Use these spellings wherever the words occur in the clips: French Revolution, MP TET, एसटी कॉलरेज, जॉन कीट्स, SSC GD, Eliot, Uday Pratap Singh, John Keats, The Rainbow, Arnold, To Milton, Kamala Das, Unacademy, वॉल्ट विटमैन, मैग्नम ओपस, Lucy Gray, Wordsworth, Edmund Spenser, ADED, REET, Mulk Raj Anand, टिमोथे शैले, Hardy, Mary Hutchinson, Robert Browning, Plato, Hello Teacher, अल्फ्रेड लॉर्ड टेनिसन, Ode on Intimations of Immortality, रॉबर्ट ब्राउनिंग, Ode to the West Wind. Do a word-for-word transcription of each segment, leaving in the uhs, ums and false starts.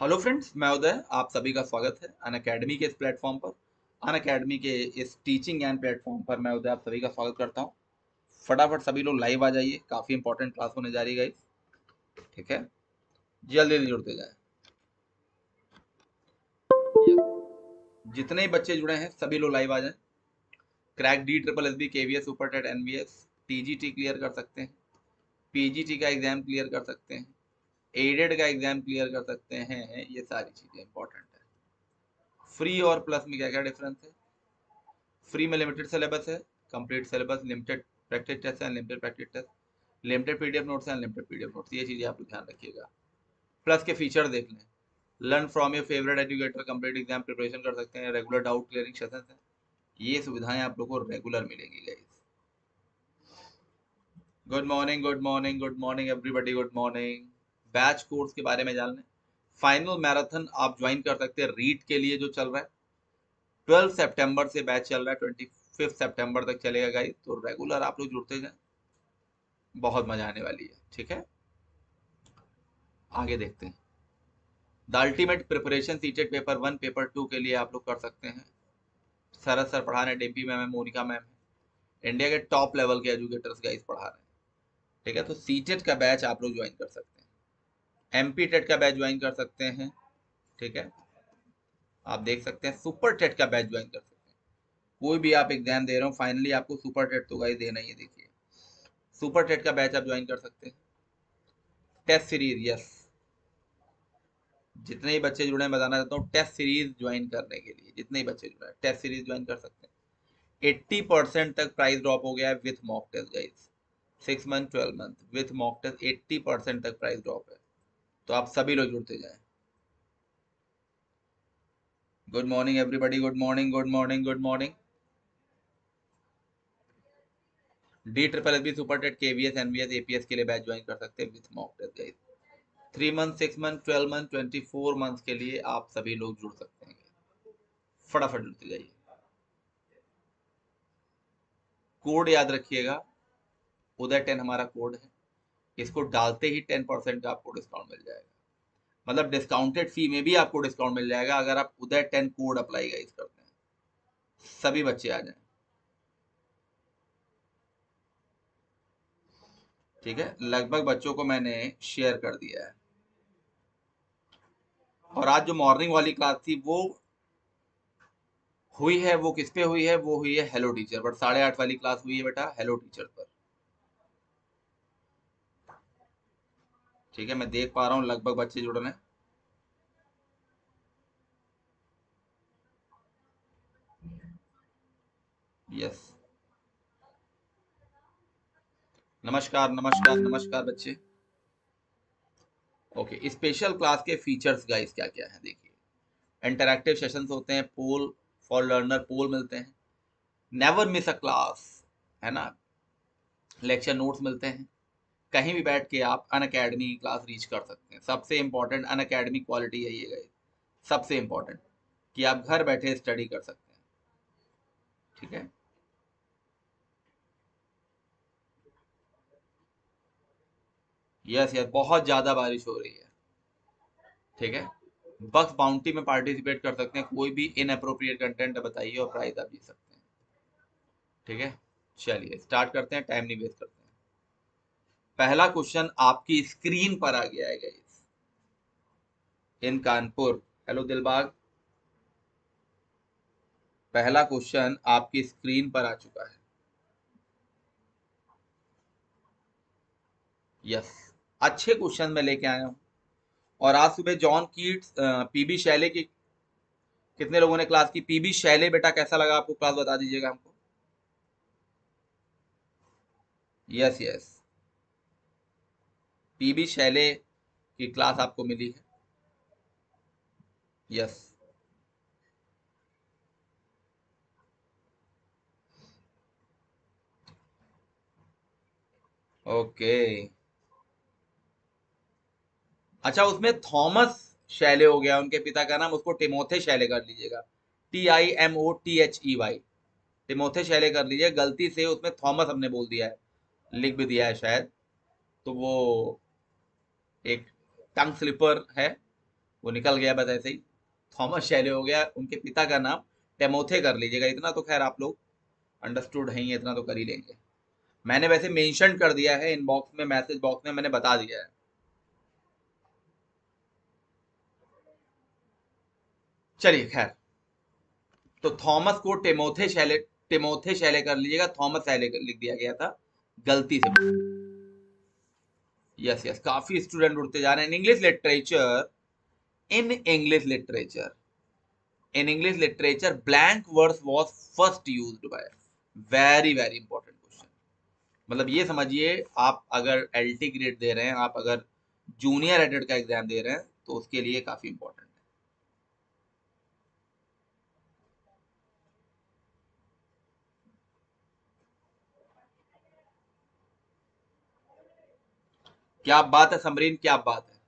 Hello friends, मैं उदय, आप सभी का स्वागत है अनअकैडमी के इस प्लेटफॉर्म पर। अनअकैडमी के इस टीचिंग एंड प्लेटफॉर्म पर मैं उदय आप सभी का स्वागत करता हूं। फटाफट सभी लोग लाइव आ जाइए, काफ़ी इंपॉर्टेंट क्लास होने जा रही है गाइस, ठीक है? जल्दी जल्दी जुड़ते जाए, जितने बच्चे जुड़े हैं सभी लोग लाइव आ जाए। Crack D triple S B, KVS, super TET, NBS, PGT clear कर सकते हैं, पीजीटी का एग्जाम क्लियर कर सकते हैं, एडेड का एग्जाम क्लियर कर सकते हैं। ये सारी चीजें इंपॉर्टेंट है। फ्री और प्लस में क्या क्या डिफरेंस है? फ्री में लिमिटेड सिलेबस है, complete syllabus, limited practice test है, limited practice test, limited PDF notes है, लिमिटेड पीडीएफ नोट्स। ये चीजें आप ध्यान रखिएगा। प्लस के फीचर देख लें, learn from your favourite educator, complete exam preparation कर सकते हैं, रेगुलर डाउट क्लियरिंग सेशंस है। ये सुविधाएं आप लोगों को रेगुलर मिलेंगी guys. Good morning, good morning, good morning everybody, good morning. Batch course के बारे में जान लें, फाइनल मैराथन आप ज्वाइन कर सकते हैं रीट के लिए जो चल रहा है। बारह सितंबर से बैच चल रहा है, पच्चीस सितंबर तक चलेगा गाइस। तो रेगुलर आप लोग जुड़ते जाएं, बहुत मजा आने वाली है, ठीक है? आगे देखते हैं the ultimate preparation CTET paper one paper two के लिए आप लोग कर सकते हैं। सरस सर पढ़ा रहे, डेम्पी मैम है, मोनिका मैम है, इंडिया के टॉप लेवल के एजुकेटर्स गाइस पढ़ा रहे हैं, ठीक है? तो सीटेट का बैच आप लोग ज्वाइन कर सकते हैं, एमपी टेट का बैच ज्वाइन कर सकते हैं, ठीक है? आप देख सकते हैं सुपर टेट का बैच ज्वाइन कर सकते हैं। कोई भी आप एग्जाम दे रहे हो, फाइनली आपको सुपर टेट तो गाइस देना ही है। देखिए सुपर टेट का बैच आप ज्वाइन कर सकते हैं। टेस्ट सीरीज, यस, जितने ही बच्चे जुड़े हैं बताना चाहता हूँ, टेस्ट सीरीज ज्वाइन करने के लिए जितने ही बच्चे जुड़े हैं टेस्ट सीरीज ज्वाइन कर सकते हैं। एट्टी परसेंट तक प्राइस ड्रॉप हो गया है with mock test guys, six month twelve month with mock test eighty percent तक प्राइस ड्रॉप है। तो आप सभी लोग जुड़ते जाएं। Good morning everybody, good morning, good morning, good morning. D triple S B, super TET, KVS, NVS, APS के लिए बैच ज्वाइन कर सकते हैं with mock test guys. Three month, six month, twelve month, twenty four month के लिए आप सभी लोग जुड़ सकते हैं। फटाफट जुड़ते जाइए। कोड याद रखिएगा, उदय टेन हमारा कोड है, इसको डालते ही टेन परसेंट का आपको डिस्काउंट मिल जाएगा। मतलब डिस्काउंटेड फी में भी आपको डिस्काउंट मिल जाएगा अगर आप Uday ten code apply guys करते हैं। सभी बच्चे आ जाएं, ठीक है? लगभग बच्चों को मैंने शेयर कर दिया है। और आज जो मॉर्निंग वाली क्लास थी वो हुई है, वो किस पे हुई है? वो हुई है हेलो टीचर पर। साढ़े आठ वाली क्लास हुई है बेटा हेलो टीचर पर, ठीक है? मैं देख पा रहा हूँ लगभग बच्चे जुड़ रहे हैं। यस, नमस्कार नमस्कार नमस्कार बच्चे। ओके, स्पेशल क्लास के फीचर्स गाइस क्या क्या है? देखिए, इंटरैक्टिव सेशंस होते हैं, पोल फॉर लर्नर पोल मिलते हैं, नेवर मिस अ क्लास है ना, लेक्चर नोट्स मिलते हैं। कहीं भी बैठ के आप अनअकैडमी की क्लास रीच कर सकते हैं। सबसे इम्पॉर्टेंट अनअकैडमी क्वालिटी है ये गाइस, सबसे इम्पॉर्टेंट कि आप घर बैठे स्टडी कर सकते हैं, ठीक है? यस यस, बहुत ज़्यादा बारिश हो रही है, ठीक है? बक्स बाउंटी में पार्टिसिपेट कर सकते हैं, कोई भी इनअप्रोप्रिएट कंटेंट बताइए और प्राइज आप जीत सकते हैं, ठीक है? चलिए स्टार्ट करते हैं, टाइम नहीं वेस्ट करते हैं। पहला क्वेश्चन आपकी स्क्रीन पर आ गया है guys. In Kanpur, hello Dilbag, पहला क्वेश्चन आपकी स्क्रीन पर आ चुका है। यस, अच्छे क्वेश्चन में लेके आया हूं। और आज सुबह जॉन कीट्स, पीबी शैले की कितने लोगों ने क्लास की? पीबी शैले बेटा कैसा लगा आपको क्लास, बता दीजिएगा हमको। यस यस, पीबी शैले की क्लास आपको मिली है। यस, ओके, अच्छा, उसमें थॉमस शैले हो गया उनके पिता का नाम, उसको टिमोथे शैले कर लीजिएगा, T I M O T H E Y, टिमोथे शैले कर लीजिए। गलती से उसमें थॉमस हमने बोल दिया है, लिख भी दिया है शायद, तो वो एक टंग स्लिपर है, वो निकल गया बस ऐसे ही। थॉमस शैली हो गया, उनके पिता का नाम टेमोथे कर लीजिएगा, इतना तो खैर आप लोग अंडरस्टूड है ही, इतना तो कर ही लेंगे। मैंने वैसे मेंशन कर दिया है इनबॉक्स में, मैसेज बॉक्स में मैंने बता दिया है। चलिए खैर, तो थॉमस को टेमोथे शैले टेमोथे शैले कर लीजिएगा, थॉमस शैले लिख दिया गया था गलती से। यस यस, काफी स्टूडेंट उड़ते जा रहे हैं। English literature in English literature in English literature blank words was first used by, very very important question. मतलब ये समझिए, आप अगर एलटी ग्रेड दे रहे हैं, आप अगर जूनियर एडेड का एग्जाम दे रहे हैं, तो उसके लिए काफी इंपॉर्टेंट। क्या बात है समरीन, क्या बात है।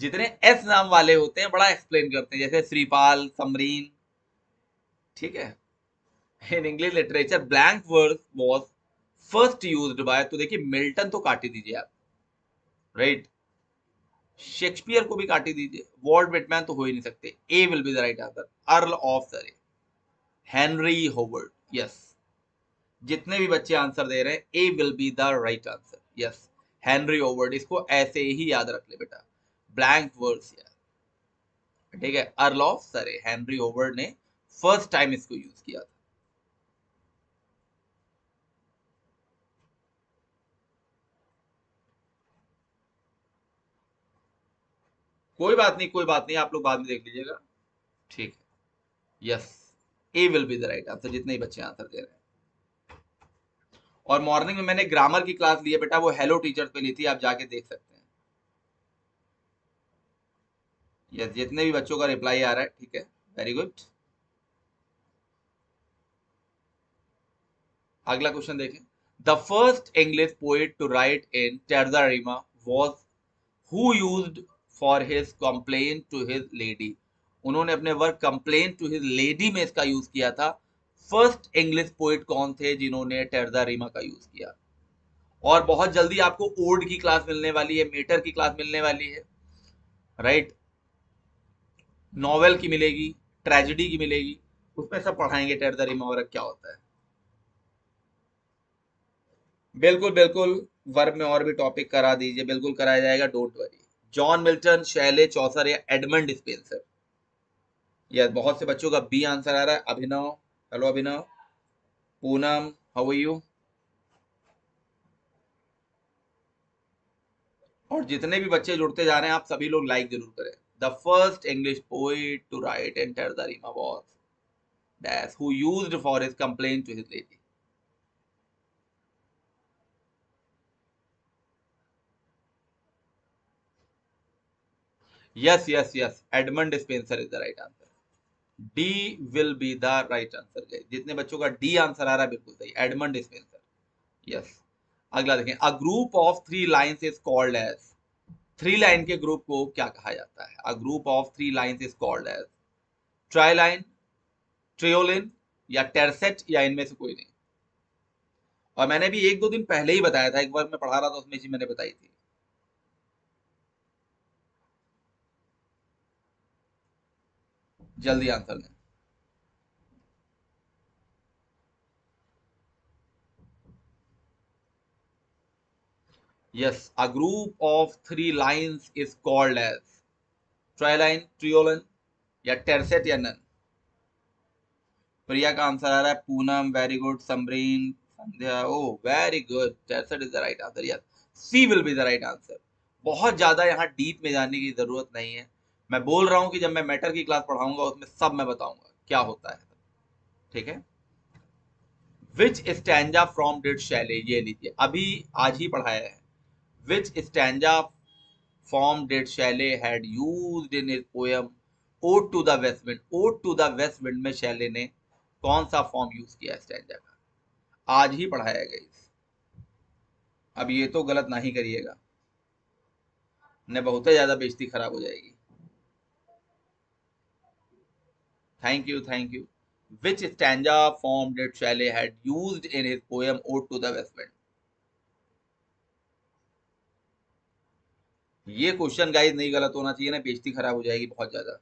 जितने एस नाम वाले होते हैं बड़ा एक्सप्लेन करते हैं, जैसे श्रीपाल, समरीन, ठीक है। In English literature blank words was first used by, तो देखिए मिल्टन तो काटी दीजिए आप, राइट। शेक्सपियर को भी काटी दीजिए, वॉल्ट विटमैन तो हो ही नहीं सकते। A will be the right answer, earl of Surrey, Henry Howard. Yes, जितने भी बच्चे आंसर दे रहे हैं, A will be the right answer. Yes, Henry Howard, इसको ऐसे ही याद रख ले बेटा, ब्लैंक वर्ड्स यार, ठीक है। Earl of Surrey, Henry Howard ने फर्स्ट टाइम इसको यूज किया था। कोई बात नहीं, कोई बात नहीं, आप लोग बाद में देख लीजिएगा, ठीक है। Yes, A will be the right answer, जितने ही बच्चे आंसर दे रहे हैं। और मॉर्निंग में मैंने ग्रामर की क्लास ली है बेटा, वो हेलो टीचर पे ली थी, आप जाके देख सकते हैं। यस, जितने भी बच्चों का रिप्लाई आ रहा है, ठीक है, वेरी गुड। अगला क्वेश्चन देखें, the first English poet to write in terza rima was who used for his complain to his lady. उन्होंने अपने work complain to his lady में इसका यूज किया था। फर्स्ट इंग्लिश पोएट कौन थे जिन्होंने टेरजा रीमा का यूज किया। और बहुत जल्दी आपको ओड की क्लास मिलने वाली है, मेटर की क्लास मिलने वाली है, राइट। नॉवेल की मिलेगी, ट्रेजेडी की मिलेगी, उसमें सब पढ़ाएंगे टेरजा रीमा वगैरह क्या होता है। बिल्कुल बिल्कुल, वर्ब में और भी टॉपिक करा दीजिए, बिल्कुल कराया जाएगा, don't worry. John Milton, Shelley, Chaucer या एडमंड स्पेंसर। यस, बहुत से बच्चों का बी आंसर आ रहा है। Abhinav, hello Abhinav. Poonam, how are you. और जितने भी बच्चे जुड़ते जा रहे हैं, आप सभी लोग लाइक जरूर करें। The first English poet to write in terza rima was that who used for his complaint to his lady. Yes yes yes, Edmund Spenser is the right answer. D will be the right answer गए, जितने बच्चों का D answer आ रहा है बिल्कुल सही, Edmund Spenser. Yes, अगला देखें, a group of three lines is called as. Three line के ग्रुप को क्या कहा जाता है। A group of three lines is called as triline, triolet या टेरसेट या इनमें से कोई नहीं। और मैंने भी एक दो दिन पहले ही बताया था, एक बार मैं पढ़ा रहा था उसमें जी मैंने बताई थी। जल्दी आंसर दें। Yes, a group of three lines is called as triline, triolet या टेरसेट या नन। प्रिया का आंसर आ रहा है, Poonam very good, Samreen, Sandhya, oh very good, tercet is the right answer. Yes, C will be the right answer. बहुत ज्यादा यहाँ deep में जाने की जरूरत नहीं है। मैं बोल रहा हूं कि जब मैं मैटर की क्लास पढ़ाऊंगा उसमें सब मैं बताऊंगा क्या होता है, ठीक है। Which stanza from did Shelley, ये लीजिए, अभी आज ही पढ़ाया है। Which stanza from did Shelley had used in his poem ode to the west wind. Ode to the west wind में शैले ने कौन सा फॉर्म यूज किया स्टैंजा का, आज ही पढ़ाया गया। अब ये तो गलत ना ही करिएगा, ने बहुत ज्यादा बेइज्जती खराब हो जाएगी। Thank you, thank you. Which stanza form did Shelley had used in his poem Ode to the West Wind? ये क्वेश्चन गाइस नहीं गलत होना चाहिए ना, बेइज्जती खराब हो जाएगी बहुत ज्यादा।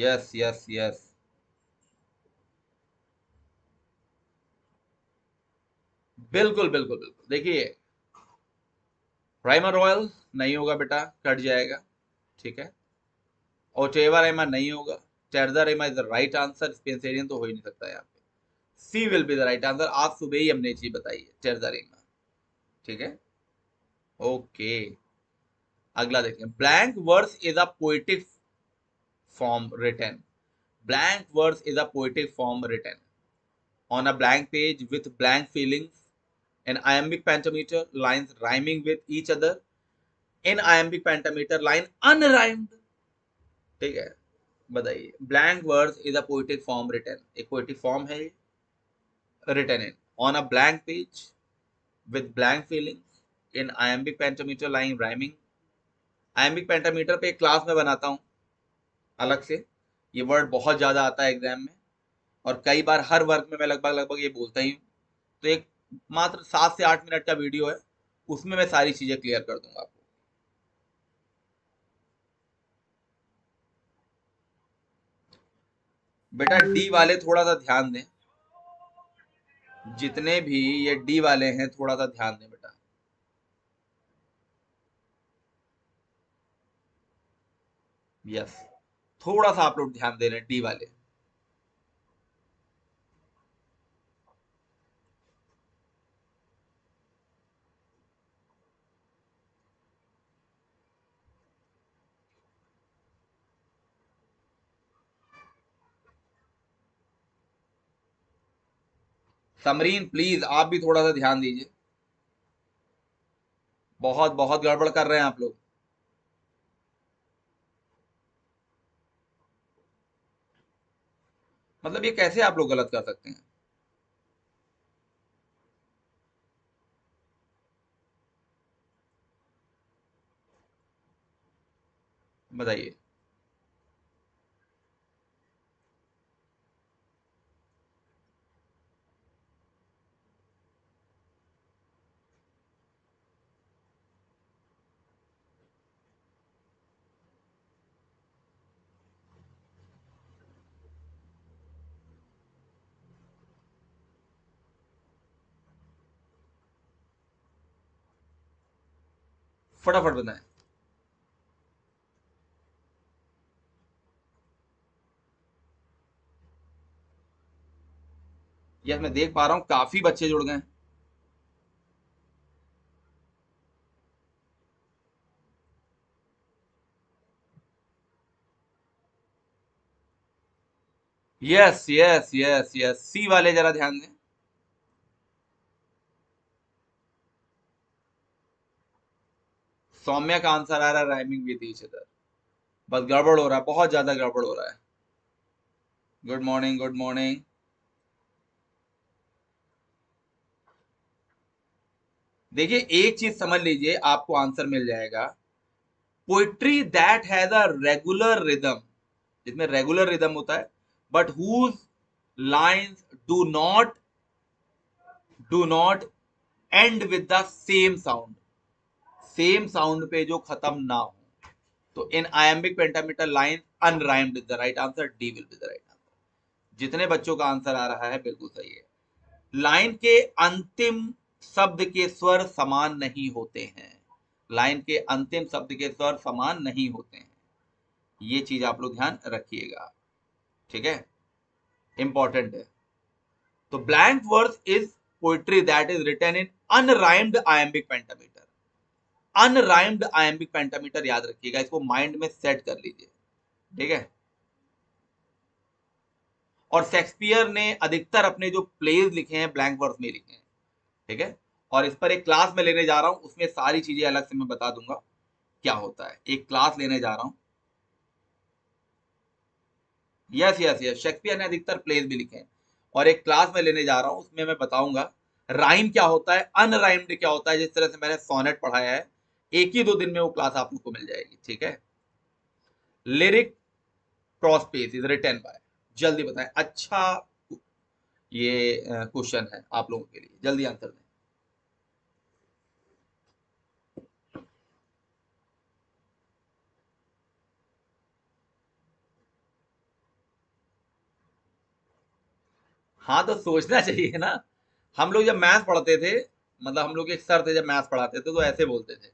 यस यस यस बिल्कुल बिल्कुल बिल्कुल। देखिए प्राइमर रॉयल नहीं होगा बेटा, कट जाएगा, ठीक है। और टेरजा रेमा नहीं होगा, terza rima is the right answer, Spenserian तो हो ही नहीं सकता यहाँ पे। C will be the right answer, आप सुबह ही हमने चीज बताई है, टेरजा रेमा, ठीक है। ओके अगला देखिए, blank verse is a poetic form written, blank verse is a poetic form written on a blank page with blank feelings, an iambic pentameter, lines rhyming with each other, in iambic pentameter line unrhymed, ठीक है। बताइए blank verse is a poetic form written, एक poetic form है written in on a blank page with blank feelings in iambic pentameter line rhyming. Iambic pentameter पे एक class में बनाता हूँ अलग से, ये वर्ड बहुत ज़्यादा आता है एग्जाम में और कई बार हर वर्ग में मैं लगभग लगभग ये बोलता ही हूँ, तो एक मात्र सात से आठ मिनट का वीडियो है, उसमें मैं सारी चीज़ें क्लियर कर दूंगा आपको। बेटा डी वाले थोड़ा सा ध्यान दें, जितने भी ये डी वाले हैं थोड़ा सा ध्यान दें बेटा। यस थोड़ा सा आप लोग ध्यान दे रहे हैं डी वाले। समरीन प्लीज आप भी थोड़ा सा ध्यान दीजिए, बहुत बहुत गड़बड़ कर रहे हैं आप लोग। मतलब ये कैसे आप लोग गलत कर सकते हैं। बताइए फटाफट बताएं। यस मैं देख पा रहा हूं काफी बच्चे जुड़ गए हैं। Yes yes yes yes C वाले जरा ध्यान दें। सौम्या का आंसर आ रहा है राइमिंग विद ईच अदर, बस गड़बड़ हो रहा है, बहुत ज्यादा गड़बड़ हो रहा है। Good morning good morning. देखिए एक चीज समझ लीजिए, आपको आंसर मिल जाएगा poetry that has a regular rhythm, जिसमें रेगुलर रिदम होता है, but whose lines do not do not end with the same sound, same sound पे जो खत्म ना हो। तो in iambic pentameter line unrhymed is the right answer, D will be the right answer. जितने बच्चों का आंसर आ रहा है बिल्कुल सही है। लाइन के अंतिम शब्द के स्वर समान नहीं होते हैं, लाइन के अंतिम शब्द के स्वर समान नहीं होते हैं, ये चीज आप लोग ध्यान रखिएगा, ठीक है, इंपॉर्टेंट है। तो blank verse is poetry that is written in unrhymed iambic pentameter, unrhymed iambic pentameter याद रखिएगा, इसको माइंड में सेट कर लीजिए, ठीक है। और शेक्सपियर ने अधिकतर अपने जो प्लेज लिखे हैं ब्लैंक वर्स में लिखे हैं, ठीक है। और इस पर एक क्लास में लेने जा रहा हूं, उसमें सारी चीजें अलग से मैं बता दूंगा क्या होता है, एक क्लास लेने जा रहा हूं। यस यस यस शेक्सपियर ने अधिकतर प्लेज भी लिखे हैं और एक क्लास में लेने जा रहा हूं, उसमें मैं बताऊंगा राइम क्या होता है, अनराइम्ड क्या होता है। जिस तरह से मैंने सोनेट पढ़ाया है, एक ही दो दिन में वो क्लास आप लोग को मिल जाएगी, ठीक है। Lyric Prospice is written by, जल्दी बताएं। अच्छा ये क्वेश्चन है आप लोगों के लिए, जल्दी आंसर दें। हाँ तो सोचना चाहिए ना, हम लोग जब मैथ्स पढ़ते थे, मतलब हम लोग एक सर थे जब मैथ्स पढ़ाते थे तो ऐसे बोलते थे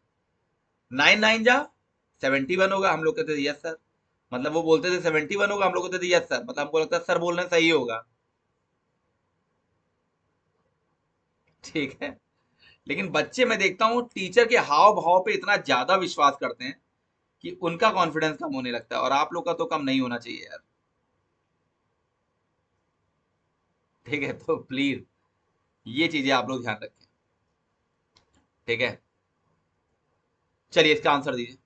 नाइन नाइन जा सेवेंटी वन होगा, हम लोग कहते थे यस सर, मतलब वो बोलते थे सेवेंटी वन होगा, हम लोग कहते थे यस सर, मतलब हमको लगता सर बोलना सही होगा, ठीक है। लेकिन बच्चे मैं देखता हूँ टीचर के हाव भाव पे इतना ज्यादा विश्वास करते हैं कि उनका कॉन्फिडेंस कम होने लगता है, और आप लोग का तो कम नहीं होना चाहिए यार, ठीक है। तो प्लीज ये चीजें आप लोग ध्यान रखें, ठीक है। चलिए इसका आंसर दीजिए।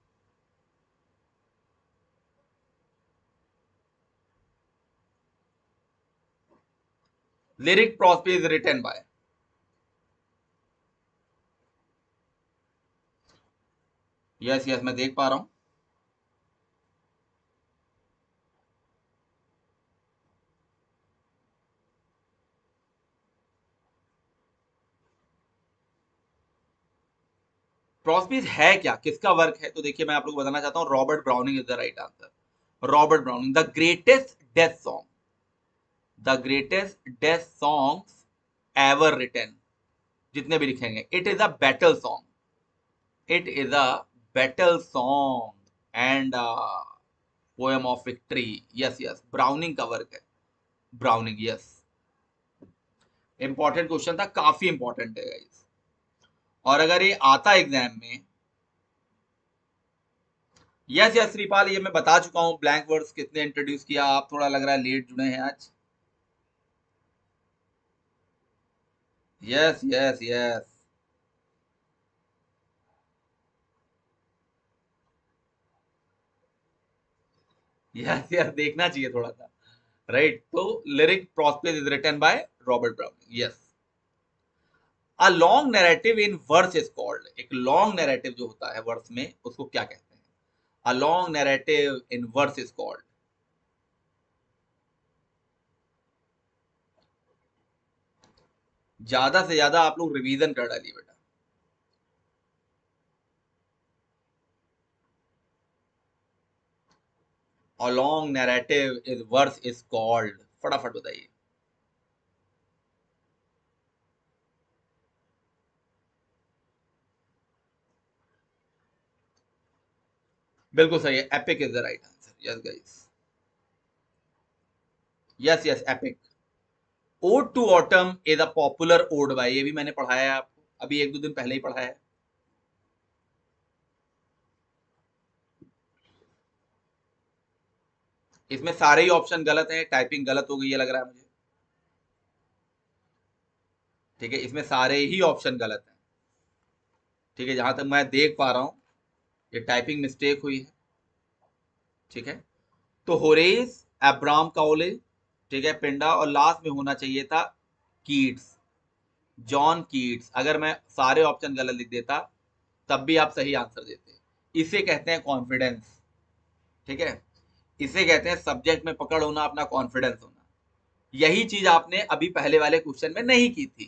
Lyric Prospice is written by, yes yes मैं देख पा रहा हूं। प्रॉस्पीज है क्या, किसका वर्क है, तो देखिए मैं आप लोग बताना चाहता हूँ रॉबर्ट ब्राउनिंग is the right answer. रॉबर्ट ब्राउनिंग the greatest death song, the greatest death songs ever written, जितने भी लिखेंगे। It is a battle song, it is a battle song and poem of victory, yes yes Browning का work है, Browning yes. Important question था, काफी important है guys, और अगर ये आता एग्जाम में, यस यस श्रीपाल ये मैं बता चुका हूं। ब्लैंक वर्ड्स कितने इंट्रोड्यूस किया, आप थोड़ा लग रहा है लेट जुड़े हैं आज। Yes yes yes yes yes देखना चाहिए थोड़ा सा, राइट। तो lyric Prospice is written by रॉबर्ट ब्राउनिंग, yes. A long narrative in verse is called, एक long narrative जो होता है वर्स में उसको क्या कहते हैं? A long narrative in verse is called, ज्यादा से ज्यादा आप लोग रिवीजन कर डालिए बेटा, A long narrative in verse is called, फटाफट बताइए। बिल्कुल सही है, epic is the right answer, yes guys, yes yes epic. Ode to autumn is a popular ode by, ये भी मैंने पढ़ाया है आपको, अभी एक दो दिन पहले ही पढ़ाया है। इसमें सारे ही ऑप्शन गलत हैं, टाइपिंग गलत हो गई है लग रहा है मुझे, ठीक है। इसमें सारे ही ऑप्शन गलत हैं, ठीक है, जहां तक मैं देख पा रहा हूं ये टाइपिंग मिस्टेक हुई है, ठीक है। तो होरेस एब्राम काउले, ठीक है, पिंडा, और लास्ट में होना चाहिए था कीट्स, जॉन कीट्स। अगर मैं सारे ऑप्शन गलत लिख देता तब भी आप सही आंसर देते। इसे कहते हैं कॉन्फिडेंस, ठीक है, इसे कहते हैं सब्जेक्ट में पकड़ होना, अपना कॉन्फिडेंस होना। यही चीज आपने अभी पहले वाले क्वेश्चन में नहीं की थी,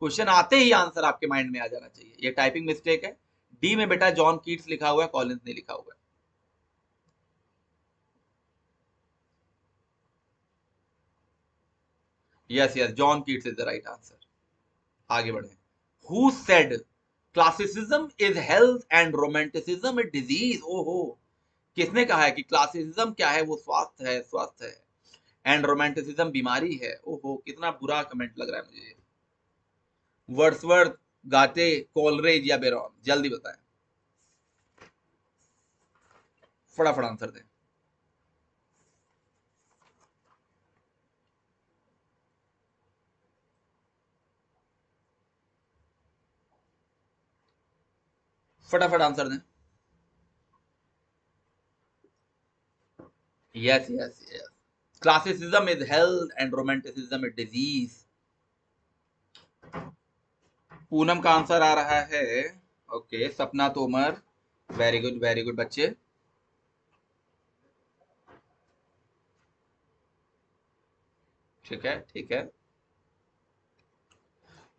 क्वेश्चन आते ही आंसर आपके माइंड में आ जाना चाहिए। ये टाइपिंग मिस्टेक है, डी में बेटा जॉन कीट्स लिखा हुआ है, कॉलिंस ने लिखा हुआ है, yes yes जॉन कीट्स is the right answer. आगे बढ़े। Who said classicism is health and romanticism is disease, ओहो किसने कहा है कि क्लासिसिज्म क्या है, वो स्वास्थ्य है, स्वास्थ्य है, एंड रोमांटिसिज्म बीमारी है, ओहो कितना बुरा कमेंट लग रहा है मुझे। वर्ड्सवर्थ, गाते, कोलरेज या बेरॉन, जल्दी बताएं, फटाफट आंसर दें। फटाफट आंसर दें। Yes yes yes classicism is health and romanticism is disease. Poonam का आंसर आ रहा है, okay, Sapna Tomar, very good very good बच्चे। ठीक है, ठीक है,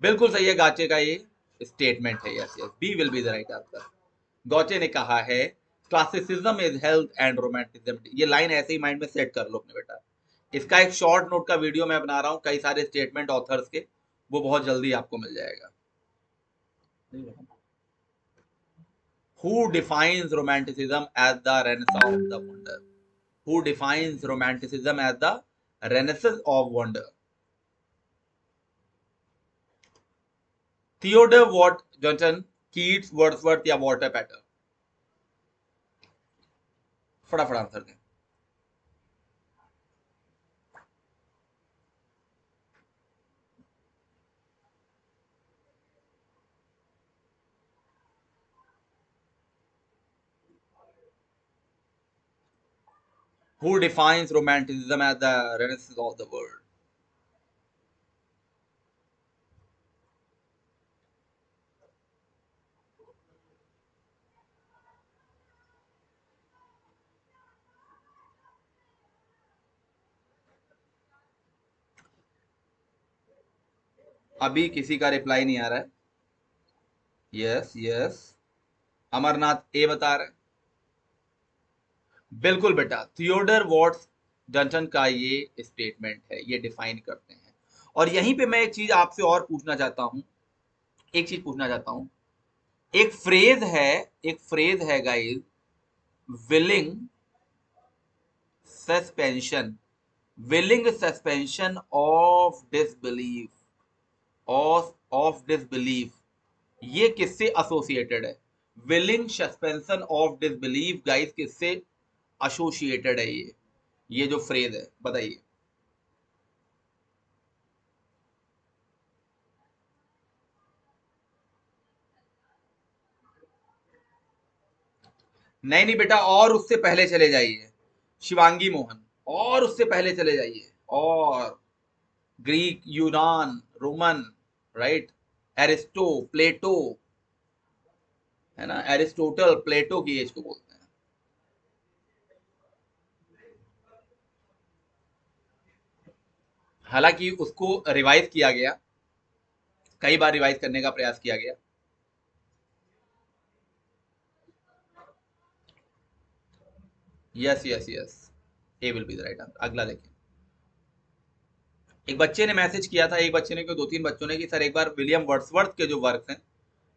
बिल्कुल सही है। गाचे का ये स्टेटमेंट है। Yes yes, B will be the right answer. Goethe ने कहा है classicism is health and romanticism. ये लाइन ऐसे ही माइंड में सेट कर लो अपने बेटा। इसका एक शॉर्ट नोट का वीडियो मैं बना रहा हूँ, कई सारे स्टेटमेंट ऑथर्स के, वो बहुत जल्दी आपको मिल जाएगा। Who defines romanticism as the renaissance of the wonder? Who defines romanticism as the renaissance of wonder? Theodore Watt Johnson, Keats, Wordsworth या वॉटर पैटर? फटाफट आंसर दें। Who defines romanticism as the renaissance of the world? अभी किसी का reply नहीं आ रहा है। Yes yes, Amarnath ए बता रहे हैं। बिल्कुल बेटा, थियोडोर वॉट्स जॉनसन का ये स्टेटमेंट है, ये डिफाइन करते हैं। और यहीं पे मैं एक चीज आपसे और पूछना चाहता हूँ, एक चीज पूछना चाहता हूँ। एक फ्रेज है, एक फ्रेज है guys, willing suspension, willing suspension of disbelief, of of disbelief, ये किससे एसोसिएटेड है? Willing suspension of disbelief guys किससे एसोसिएटेड है? ये ये जो फ्रेज है, बताइए। नहीं नहीं बेटा, और उससे पहले चले जाइए शिवांगी मोहन, और उससे पहले चले जाइए, और ग्रीक, यूनान, रोमन, राइट, एरिस्टो, प्लेटो, है ना, एरिस्टोटल, प्लेटो की एज को बोलते हैं। हालांकि उसको रिवाइज किया गया, कई बार रिवाइज करने का प्रयास किया गया। Yes yes yes, A will be the right answer. अगला देखिए, एक बच्चे ने मैसेज किया था, एक बच्चे ने, दो तीन बच्चों ने, कि सर एक बार विलियम वर्ड्सवर्थ के जो वर्क्स हैं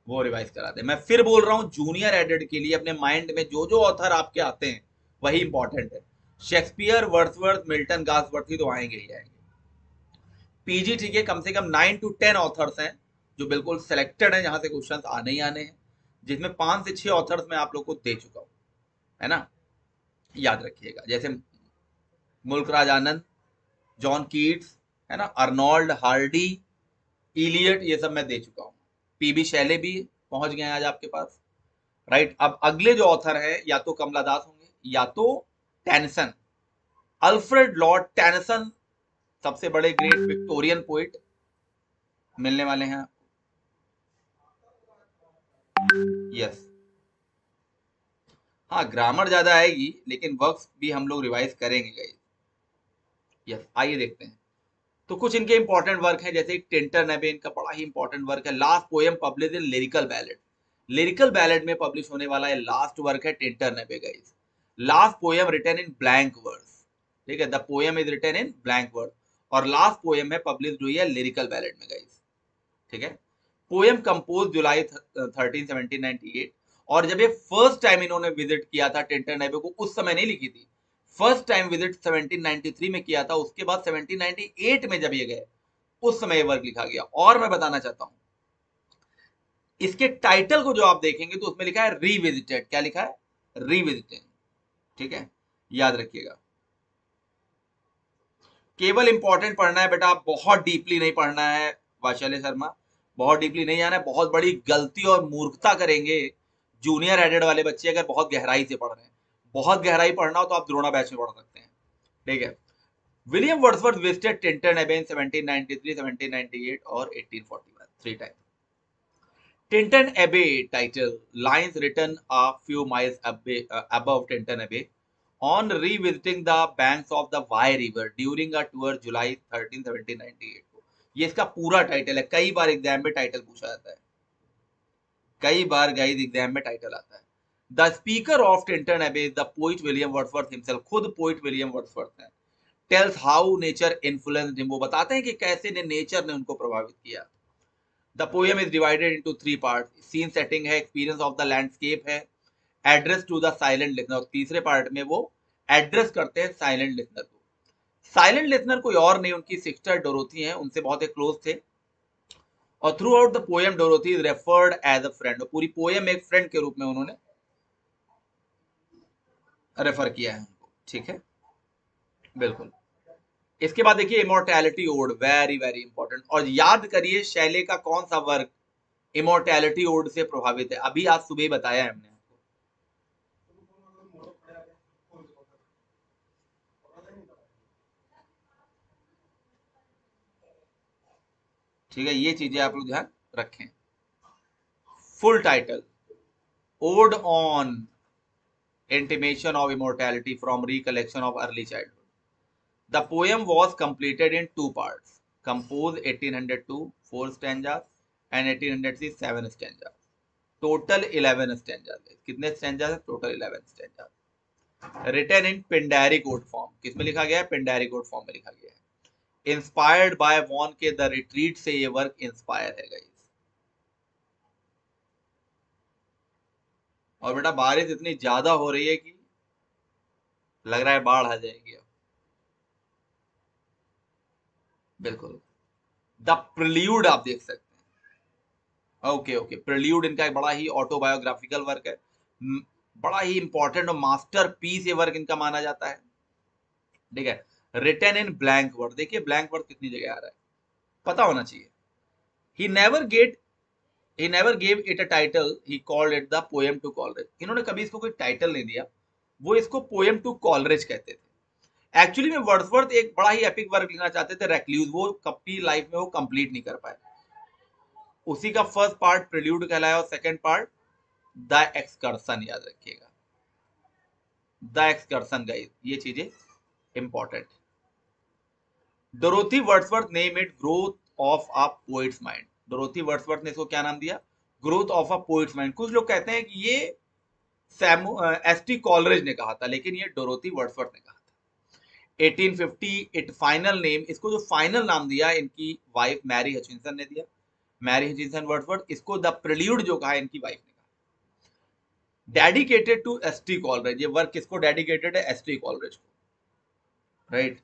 वो रिवाइज करा दे। मैं फिर बोल रहा हूँ, जूनियर एडेड के लिए अपने माइंड में जो जो ऑथर आपके आते हैं वही इंपॉर्टेंट है। शेक्सपियर, वर्ड्सवर्थ, मिल्टन, गास्वर्थ तो आएंगे ही आएंगे। पीजीटी के कम से कम नाइन टू टेन ऑथर्स हैं जो बिल्कुल सिलेक्टेड हैं, जहां से क्वेश्चंस आने ही आने हैं, जिसमें पांच से छह ऑथर्स मैं आप लोग को दे चुका हूं, है ना, याद रखिएगा। जैसे मुल्कराज आनंद, जॉन कीट्स, है ना, अर्नोल्ड, हार्डी, इलियट, ये सब मैं दे चुका हूं। पीबी शैले भी पहुंच गए आज आपके पास, राइट। अब अगले जो ऑथर है या तो कमला दास होंगे या तो टेनिसन, अल्फ्रेड लॉर्ड टेनिसन, सबसे बड़े ग्रेट विक्टोरियन पोइट, मिलने वाले हैं। यस हाँ, ग्रामर ज्यादा आएगी लेकिन वर्क्स भी हम लोग रिवाइज करेंगे गाइस। यस, आइए देखते हैं। तो कुछ इनके इंपॉर्टेंट वर्क हैं, जैसे टिंटरनैबे, इनका बड़ा ही इंपॉर्टेंट वर्क है, last poem publish in lyrical ballad. Lyrical ballad में पब्लिश होने वाला है लास्ट वर्क है Tintern Abbey guys. Last poem written in blank verse, ठीक है, the poem is written in blank word, और लास्ट पोएम है पब्लिश हुई है लिरिकल बैलेड में गाइस, ठीक है। Poem compose July thirteen seventeen ninety eight, और जब ये फर्स्ट टाइम इन्होंने विजिट किया था टिंटरनैबे को, उस समय नहीं लिखी थी, first time visit seventeen ninety three में किया था, उसके बाद सेवनटीन नाइनटी एट में जब ये गए उस समय ये वर्क लिखा गया। और मैं बताना चाहता हूँ, इसके टाइटल को जो आप देखेंगे तो उसमें लिखा है रीविजिटेड, क्या लिखा है? रीविजिटेड, ठीक है, याद रखिएगा। केवल इंपॉर्टेंट पढ़ना है बेटा, बहुत डीपली नहीं पढ़ना है वाशले शर्मा, बहुत डीपली नहीं जाना है। बहुत बड़ी गलती और मूर्खता करेंगे जूनियर एडेड वाले बच्चे अगर बहुत गहराई से पढ़ रहे हैं। बहुत गहराई पढ़ना हो तो आप द्रोणा बैच में पढ़ सकते हैं, ठीक है। William Wordsworth visited Tintern Abbey in seventeen ninety three, seventeen ninety eight और eighteen forty one, three time. Tintern Abbey title, lines written a few miles above Tintern Abbey on revisiting the banks of the Wye river during a tour July thirteen seventeen ninety eight को। ये इसका पूरा title है। कई बार exam में title पूछा जाता है, कई बार गाइस एग्जाम में टाइटल आता है। The speaker of Tintern abase the poet William Wordsworth himself, खुद पोइट विलियम वर्ड्सवर्थ है। Tells how nature influenced him, वो बताते हैं कि कैसे ने नेचर ने उनको प्रभावित किया। The poem is divided into three parts, scene setting है, एक्सपीरियंस ऑफ द लैंडस्केप है, address to the silent listener, और तीसरे पार्ट में वो एड्रेस करते हैं साइलेंट लिसनर को। साइलेंट लिसनर कोई और नहीं, उनकी सिस्टर डोरोथी हैं, उनसे बहुत ही क्लोज थे। और throughout the poem Dorothy is referred as a friend, पूरी पोएम एक फ्रेंड के रूप में उन्होंने रेफर किया है उनको, ठीक है, बिल्कुल। इसके बाद देखिए immortality ode, very very important. और याद करिए शैले का कौन सा वर्क इमोर्टैलिटी ओड से प्रभावित है, अभी आज सुबह बताया हमने। ठीक है, ये चीजें आप लोग ध्यान रखें। Full title ode on intimation of immortality from recollection of early childhood. The poem was completed in two parts, compose eighteen hundred two four stanzas and eighteen hundred three seven stanzas, total eleven stanzas. कितने stanzas है? Total eleven stanzas. Written in Pindaric ode form, किसमें लिखा गया है? पेंडेरिक ode form में लिखा गया है। इंस्पायर्ड बाय वॉन के द रिट्रीट से ये वर्क इंस्पायर है गाइस। और बेटा बारिश इतनी ज्यादा हो रही है कि लग रहा है बाढ़ आ जाएगी अब, बिल्कुल। द प्रिल्यूड आप देख सकते हैं, ओके ओके। प्रिल्यूड इनका एक बड़ा ही ऑटोबायोग्राफिकल वर्क है, बड़ा ही इंपॉर्टेंट और मास्टर पीस ये वर्क इनका माना जाता है, ठीक है। रिटन इन ब्लैंक वर्ड, देखिए ब्लैंक वर्ड कितनी जगह आ रहा है, पता होना चाहिए। He never get he never gave it a title, he called it the poem to Coleridge. इन्होंने कभी इसको कोई टाइटल नहीं दिया, वो इसको पोएम टू कॉलरेज कहते थे। एक्चुअली में वर्ड्सवर्थ एक बड़ा ही एपिक वर्क लिखना चाहते थे, रेक्ल्यूज, वो अपनी लाइफ में वो कंप्लीट नहीं कर पाए। उसी का फर्स्ट पार्ट प्रिल्यूड कहलाया और सेकेंड पार्ट द एक्सकर्सन, याद रखिएगा द एक्सकर्सन गाइस। ये चीजें important. Dorothy Wordsworth name it growth of a poet's mind. Dorothy Wordsworth ने इसको क्या नाम दिया? Growth of a poet's mind. कुछ लोग कहते हैं कि ये एसटी कॉलरेज ने कहा था, लेकिन ये डोरोथी वर्ड्सवर्थ ने कहा था। Eighteen fifty it final name, इसको जो फाइनल नाम दिया इनकी वाइफ मैरी हचिंसन ने दिया, मैरी हचिंसन वर्ड्सवर्थ। इसको द प्रिल्यूड जो कहा इनकी वाइफ ने कहा। डेडिकेटेड टू एसटी कॉलरेज, ये वर्क किसको डेडिकेटेड है? एसटी कॉलरेज को, right.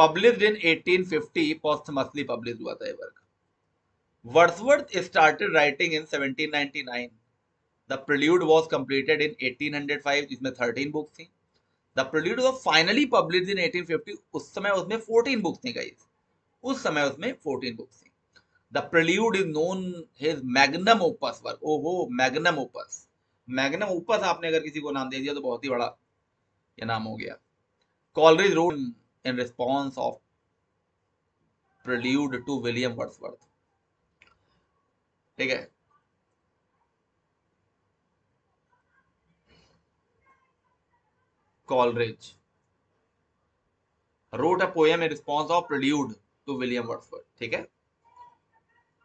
Published in eighteen fifty, posthumously published हुआ था ये work. Wordsworth started writing in seventeen ninety-nine. The Prelude was completed in eighteen oh five, जिसमें थर्टीन बुक्स थी। The Prelude was finally published in eighteen fifty, उस समय उसमें fourteen books थी guys। उस समय उसमें फोर्टीन बुक्स थी। The Prelude is known his magnum opus work। ओहो, magnum opus, magnum opus आपने अगर किसी को नाम दे दिया तो बहुत ही बड़ा ये नाम हो गया। Coleridge wrote in response of prelude to William Wordsworth, ठीक है। Coleridge wrote a poem in response of prelude to William Wordsworth, ठीक है।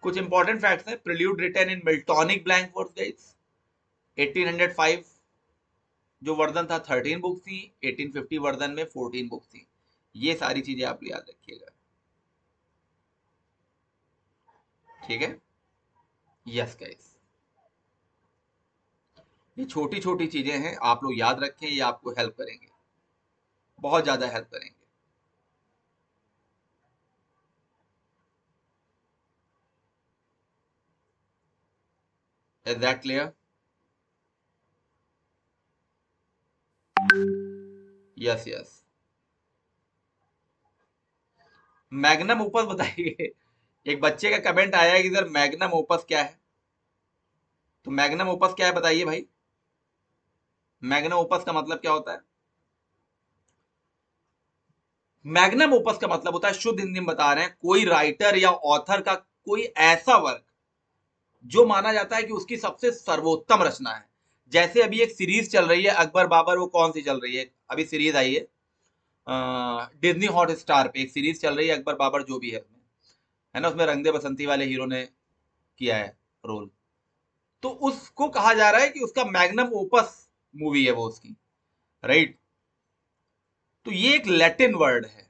कुछ इंपॉर्टेंट फैक्ट्स हैं। Prelude written in Miltonic blank words guys. Eighteen hundred five जो version था thirteen books थी, eighteen fifty version में फोर्टीन बुक्स थी। ये सारी चीजें आप याद रखिएगा, ठीक है। यस गाइस, ये छोटी छोटी चीजें हैं, आप लोग याद रखें, ये आपको हेल्प करेंगे, बहुत ज्यादा हेल्प करेंगे। Is that clear? Yes yes, मैग्नम ओपस बताइए। एक बच्चे का कमेंट आया है कि सर मैग्नम ओपस क्या है, तो मैग्नम ओपस क्या है बताइए भाई। मैग्नम ओपस का मतलब क्या होता है? मैग्नम ओपस का मतलब होता है, शुद्ध हिंदी में बता रहे हैं, कोई राइटर या ऑथर का कोई ऐसा वर्क जो माना जाता है कि उसकी सबसे सर्वोत्तम रचना है। जैसे अभी एक सीरीज चल रही है अकबर बाबर, वो कौन सी चल रही है, अभी सीरीज आई है डिज्नी हॉट स्टार पे, एक सीरीज चल रही है अकबर बाबर जो भी है उसमें, है ना, उसमें रंग दे बसंती वाले हीरो ने किया है रोल। तो उसको कहा जा रहा है कि उसका मैग्नम ओपस मूवी है वो उसकी, राइट। तो ये एक लैटिन वर्ड है,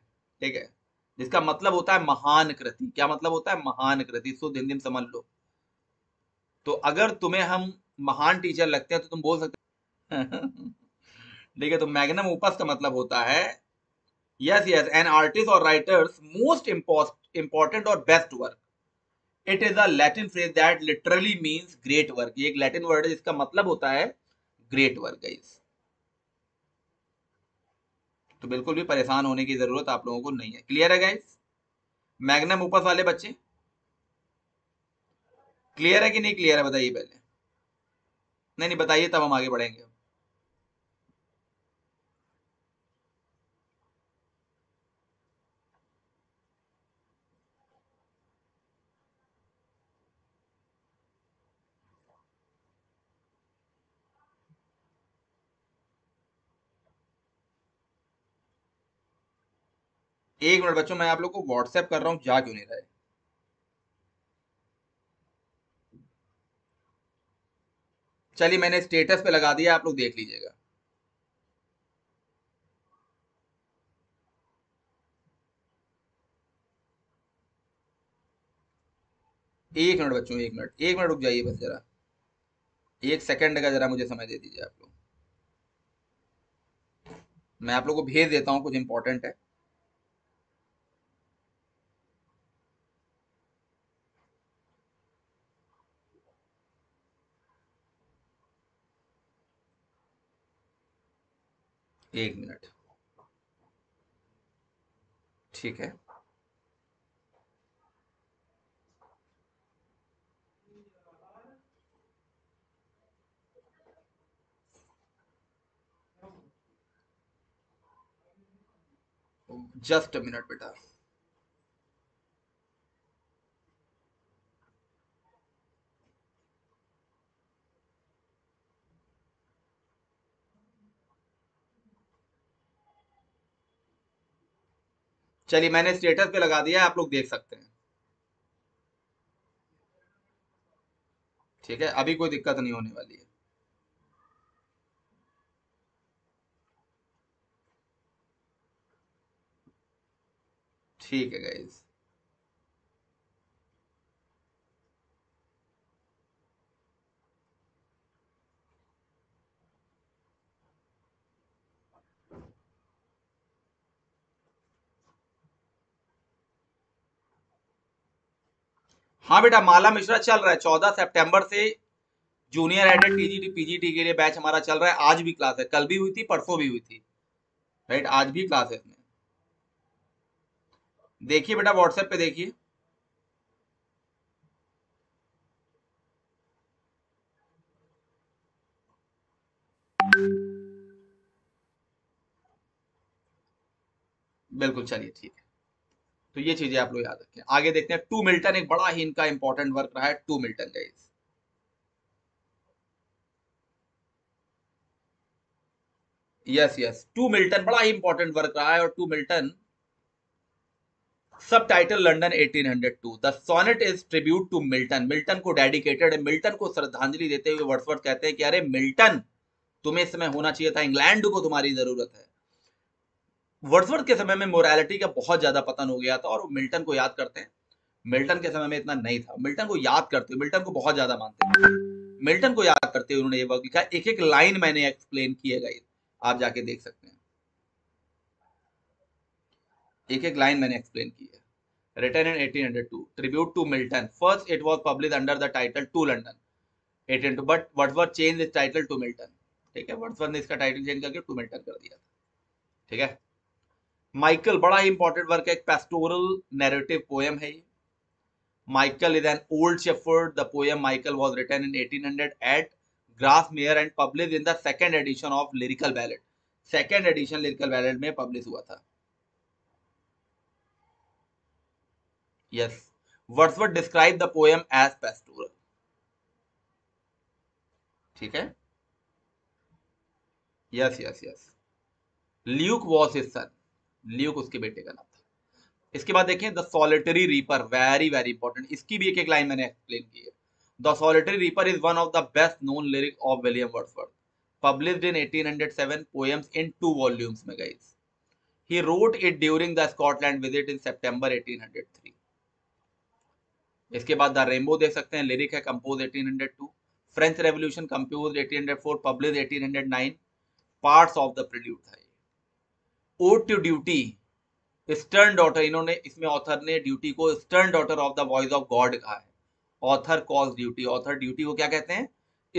ठीक है, जिसका मतलब होता है महान कृति। क्या मतलब होता है? महान कृति। इसको दिन दिन समझ लो। तो अगर तुम्हें हम महान टीचर लगते हैं तो तुम बोल सकते हो ठीक है। तो मैग्नम ओपस का मतलब होता है यस यस एन आर्टिस्ट और राइटर्स मोस्ट इंपॉर्टेंट और best work. It is a Latin phrase that literally means great work. ये एक लैटिन वर्ड है जिसका मतलब होता है ग्रेट वर्क, गाइस। तो बिल्कुल भी परेशान होने की जरूरत आप लोगों को नहीं है। क्लियर है गाइस? मैग्नम ओपस वाले बच्चे क्लियर है कि नहीं क्लियर है बताइए पहले। नहीं नहीं बताइए तब हम आगे बढ़ेंगे। एक मिनट बच्चों, मैं आप लोग को व्हाट्सएप कर रहा हूं, जा क्यों नहीं रहा है। चलिए मैंने स्टेटस पे लगा दिया, आप लोग देख लीजिएगा। एक मिनट बच्चों, एक मिनट एक मिनट रुक जाइए बस, जरा एक सेकंड का जरा मुझे समय दे दीजिए आप लोग। मैं आप लोग को भेज देता हूं, कुछ इंपॉर्टेंट है। एक मिनट, ठीक है। जस्ट अ मिनट बेटा, चलिए मैंने स्टेटस पे लगा दिया है, आप लोग देख सकते हैं, ठीक है। अभी कोई दिक्कत नहीं होने वाली है। ठीक है गाइस, हाँ बेटा माला मिश्रा चल रहा है। चौदह सितंबर से जूनियर एडेड टीजीटी पीजीटी के लिए बैच हमारा चल रहा है। आज भी क्लास है, कल भी हुई थी, परसों भी हुई थी, राइट। आज भी क्लास है इसमें, देखिए बेटा व्हाट्सएप पे देखिए। बिल्कुल, चलिए ठीक है। तो ये चीजें आप लोग याद रखें। आगे देखते हैं, टू मिल्टन एक बड़ा ही इनका इंपॉर्टेंट वर्क रहा है, to Milton guys. Yes yes to Milton बड़ा ही इंपॉर्टेंट वर्क रहा है। और टू मिल्टन सब title London eighteen hundred two, the sonnet is tribute to Milton. Milton को डेडिकेटेड है, मिल्टन को श्रद्धांजलि देते हुए वर्ड्सवर्थ कहते हैं कि अरे मिल्टन तुम्हें इस समय होना चाहिए था, इंग्लैंड को तुम्हारी जरूरत है। वर्ड्सवर्थ के समय में मोरालिटी का बहुत ज्यादा पतन हो गया था और वो मिल्टन को याद करते हैं। मिल्टन के समय में इतना नहीं था, मिल्टन को याद करते हुए, मिल्टन को बहुत ज्यादा मानते थे, मिल्टन को याद करते हुए उन्होंने ये वर्क लिखा। एक एक लाइन मैंने एक्सप्लेन की है गाइस, आप जाके देख सकते हैं, एक एक लाइन मैंने एक्सप्लेन की है। Written in eighteen hundred two, tribute to Milton. First it was publish under the title to London eighteen hundred two, but Wordsworth change इस टाइटल टू मिल्टन, ठीक है। वर्ड्सवर्थ ने इसका टाइटल चेंज करके to Milton कर दिया, ठीक है। माइकल बड़ा ही इंपॉर्टेंट वर्क है, एक पेस्टोरल नैरेटिव पोएम है ये। Michael is an old shepherd. The poem Michael was written in eighteen hundred at Grasmere and publish in the second edition of lyrical ballad. Second edition lyrical ballad में publish हुआ था। Yes, Wordsworth describe the poem as pastoral, ठीक है, yes yes yes Luke was his son, Luke उसके बेटे का नाम था। इसके बाद देखें the solitary reaper, very very important, इसकी भी एक एक लाइन मैंने एक्सप्लेन की है। The solitary reaper is one of the best known lyric of William Wordsworth, published in eighteen oh seven, poems in two volumes में guys. He wrote it during the Scotland visit in September eighteen oh three. इसके बाद the rainbow देख सकते हैं, lyric है, compose eighteen oh two, French revolution compose eighteen oh four, publish eighteen oh nine, parts of the prelude था ये। Ode to duty, stern daughter, इन्होंने इसमें ऑथर ने ड्यूटी को stern daughter of the voice of God कहा है। Author calls duty, author duty को क्या कहते हैं?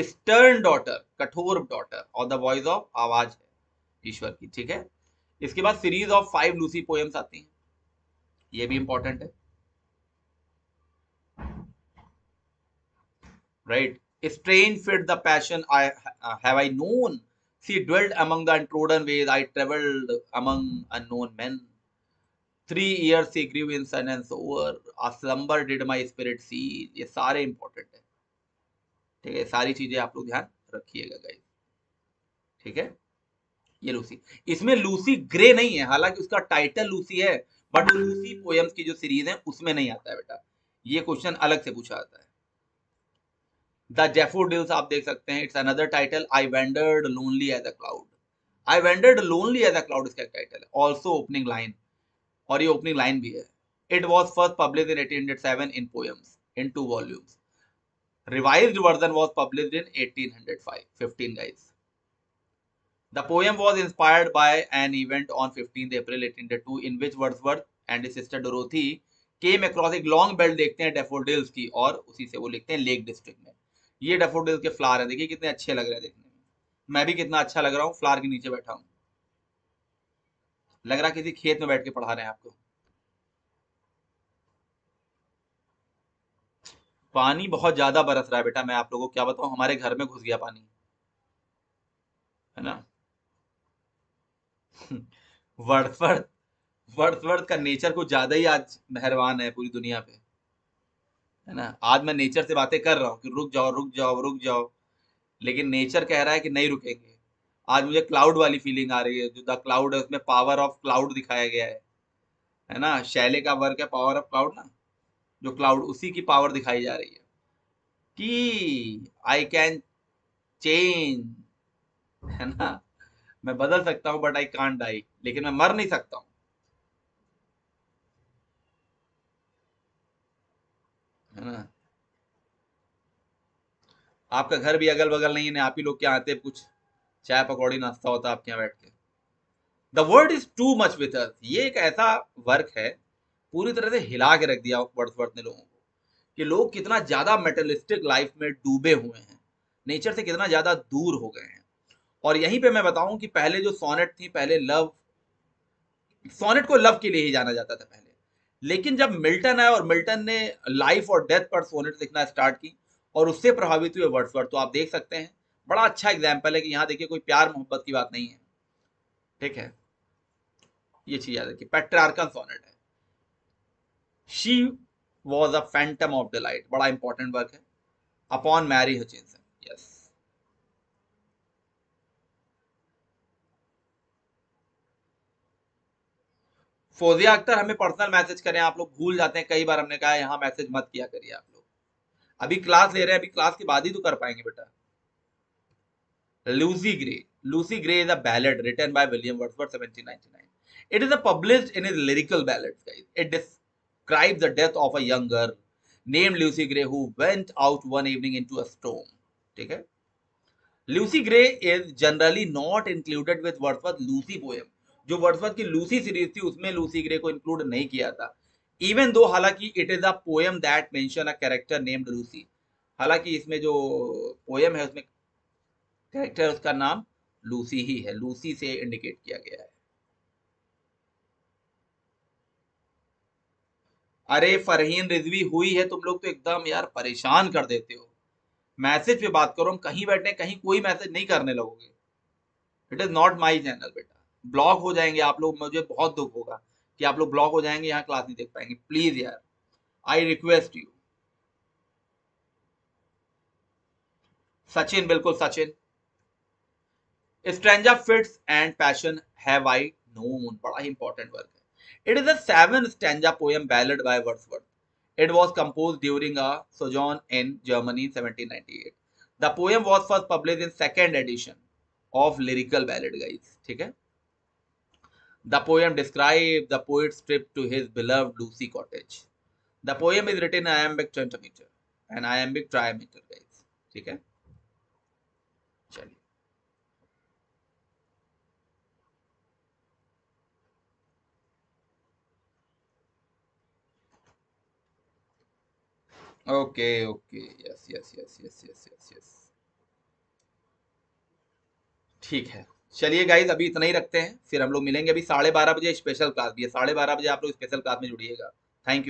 स्टर्न डॉटर, कठोर daughter of the voice of, आवाज है ईश्वर की। ठीक है, इसके बाद series of five Lucy poems आती हैं, ये भी इंपॉर्टेंट है right. Strange fit the passion I uh, have I known. She dwelt among the untrodden ways. I travelled among unknown men. Three years she grew in sun and soar. A slumber did my spirit seize. ये सारे important है, ठीक है, सारी चीजें आप लोग ध्यान रखिएगा गाइस, ठीक है। ये लूसी, इसमें लूसी ग्रे नहीं है, हालांकि उसका टाइटल लूसी है, बट वो लूसी पोएम्स की जो सीरीज है उसमें नहीं आता है बेटा, ये क्वेश्चन अलग से पूछा जाता है। द डैफोडिल्स आप देख सकते हैं, it's another title. I wandered lonely as a cloud, I wandered lonely as a cloud इसका टाइटल है। ऑल्सो ओपनिंग लाइन, और ये ओपनिंग लाइन भी है। It was first published in eighteen oh seven in poems in two volumes, revised version was published in eighteen oh five, fifteen guys. The poem was inspired by an event on fifteenth April eighteen oh two in which Wordsworth and his sister Dorothy came across एक long belt, देखते हैं daffodils की, और उसी से वो लिखते हैं लेक डिस्ट्रिक्ट में। ये डैफोडिल के फ्लावर हैं, देखिए कितने अच्छे लग रहे हैं देखने में। मैं भी कितना अच्छा लग रहा हूँ, फ्लावर के नीचे बैठा हूँ, लग रहा किसी खेत में बैठ के पढ़ा रहे हैं आपको। पानी बहुत ज्यादा बरस रहा है बेटा, मैं आप लोगों को क्या बताऊं, हमारे घर में घुस गया पानी, है ना। वर्ड्सवर्थ, वर्ड्सवर्थ का नेचर को ज्यादा ही आज मेहरबान है पूरी दुनिया पे, है ना। आज मैं नेचर से बातें कर रहा हूँ कि रुक जाओ रुक जाओ रुक जाओ, लेकिन नेचर कह रहा है कि नहीं रुकेंगे। आज मुझे क्लाउड वाली फीलिंग आ रही है, जो द क्लाउड है उसमें पावर ऑफ क्लाउड दिखाया गया है, है ना। शैले का वर्क है पावर ऑफ क्लाउड ना, जो क्लाउड उसी की पावर दिखाई जा रही है कि आई कैन चेंज, है ना, मैं बदल सकता हूँ, बट आई कांट डाई, लेकिन मैं मर नहीं सकता हूँ, है ना। आपका घर भी अगल बगल नहीं है, आप ही लोग क्या आते, कुछ चाय पकौड़ी नाश्ता होता आपके यहाँ बैठ के। The word is too much with us, ये एक ऐसा वर्क है पूरी तरह से हिला के रख दिया वर्ड्सवर्थ ने लोगों को, कि लोग कितना ज्यादा मेटलिस्टिक लाइफ में डूबे हुए हैं, नेचर से कितना ज्यादा दूर हो गए हैं। और यहीं पे मैं बताऊं कि पहले जो सोनेट थी, पहले लव, सोनेट को लव के लिए ही जाना जाता था पहले, लेकिन जब मिल्टन आया और मिल्टन ने लाइफ और डेथ पर सोनेट लिखना स्टार्ट की और उससे प्रभावित हुए वर्ड्सवर्थ। तो आप देख सकते हैं, बड़ा अच्छा एग्जाम्पल है कि यहाँ देखिए कोई प्यार मोहब्बत की बात नहीं है, ठीक है, ये चीज याद रखिए। पेट्रार्कन सोनेट है, she was a phantom of delight, बड़ा इंपॉर्टेंट वर्क है, upon Mary Hutchinson, yes. Fauzia Akhtar, हमें पर्सनल मैसेज करें, आप लोग भूल जाते हैं कई बार, हमने कहा यहाँ मैसेज मत किया करिए आप लोग, अभी क्लास ले रहे हैं, अभी क्लास के बाद ही तो कर पाएंगे बेटा। Lucy Gray, Lucy Gray is a ballad written by William Wordsworth seventeen ninety-nine, it is published in his lyrical ballads guys. It describes the death of a young girl name Lucy Gray who went out one evening into a storm, ठीक है। Lucy Gray is generally not included with Wordsworth Lucy poem, जो Wordsworth की Lucy series थी उसमें Lucy grey को include नहीं किया था, इवन दो हालांकि it is a poem that mention a character named Lucy, हालांकि इसमें जो पोएम है उसमें कैरेक्टर उसका नाम लूसी ही है, लूसी से इंडिकेट किया गया है। अरे फरहीन रिजवी हुई है, तुम लोग तो एकदम यार परेशान कर देते हो, मैसेज पे बात करो, हम कहीं बैठे कहीं कोई मैसेज नहीं करने लगोगे। It is not my channel बेटा, ब्लॉक हो जाएंगे आप लोग, मुझे बहुत दुख होगा कि आप लोग ब्लॉक हो जाएंगे, यहाँ क्लास नहीं देख पाएंगे, प्लीज यार, आई रिक्वेस्ट यू। सचिन, बिल्कुल Sachin. Strange fits and passion have I known, बड़ा ही इंपॉर्टेंट वर्क है। It is a seven stanza poem ballad by Wordsworth. It was composed during a sojourn in Germany seventeen ninety eight. The poem was first published in second edition of lyrical ballad, guys, ठीक है। The poem describe the poet trip to his beloved Lucy cottage. The poem is written iambic pentameter and iambic trimeter, guys, ठीक है। चलिए, okay okay, yes yes yes yes yes yes yes, ठीक है। चलिए guys, अभी इतना ही रखते हैं, फिर हम लोग मिलेंगे। अभी साढ़े बारह बजे स्पेशल क्लास भी है, साढ़े बारह बजे आप लोग स्पेशल क्लास में जुड़िएगा। Thank you.